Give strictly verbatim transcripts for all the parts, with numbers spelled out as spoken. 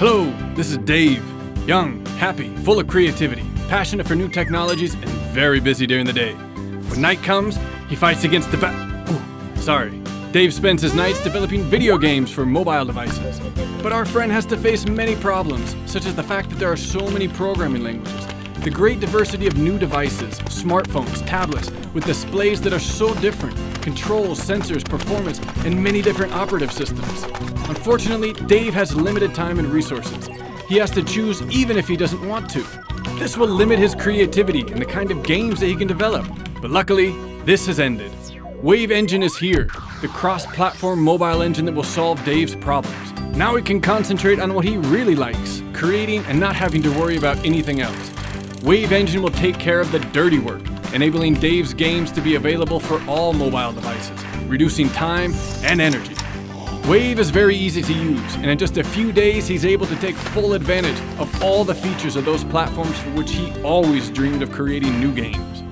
Hello, this is Dave. Young, happy, full of creativity, passionate for new technologies, and very busy during the day. When night comes, he fights against the fa- Ooh, sorry. Dave spends his nights developing video games for mobile devices. But our friend has to face many problems, such as the fact that there are so many programming languages, the great diversity of new devices, smartphones, tablets, with displays that are so different, controls, sensors, performance, and many different operative systems. Unfortunately, Dave has limited time and resources. He has to choose even if he doesn't want to. This will limit his creativity and the kind of games that he can develop. But luckily, this has ended. WaveEngine is here, the cross-platform mobile engine that will solve Dave's problems. Now he can concentrate on what he really likes, creating and not having to worry about anything else. WaveEngine will take care of the dirty work, enabling Dave's games to be available for all mobile devices, reducing time and energy. Wave is very easy to use, and in just a few days he's able to take full advantage of all the features of those platforms for which he always dreamed of creating new games.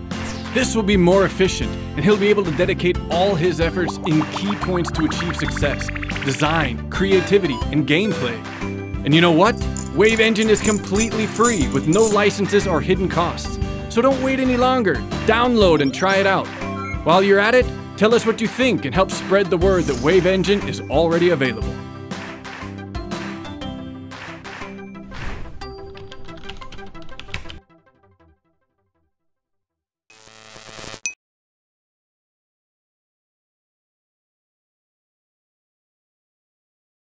This will be more efficient, and he'll be able to dedicate all his efforts in key points to achieve success: design, creativity, and gameplay. And you know what? WaveEngine is completely free with no licenses or hidden costs. So don't wait any longer. Download and try it out. While you're at it, tell us what you think and help spread the word that WaveEngine is already available.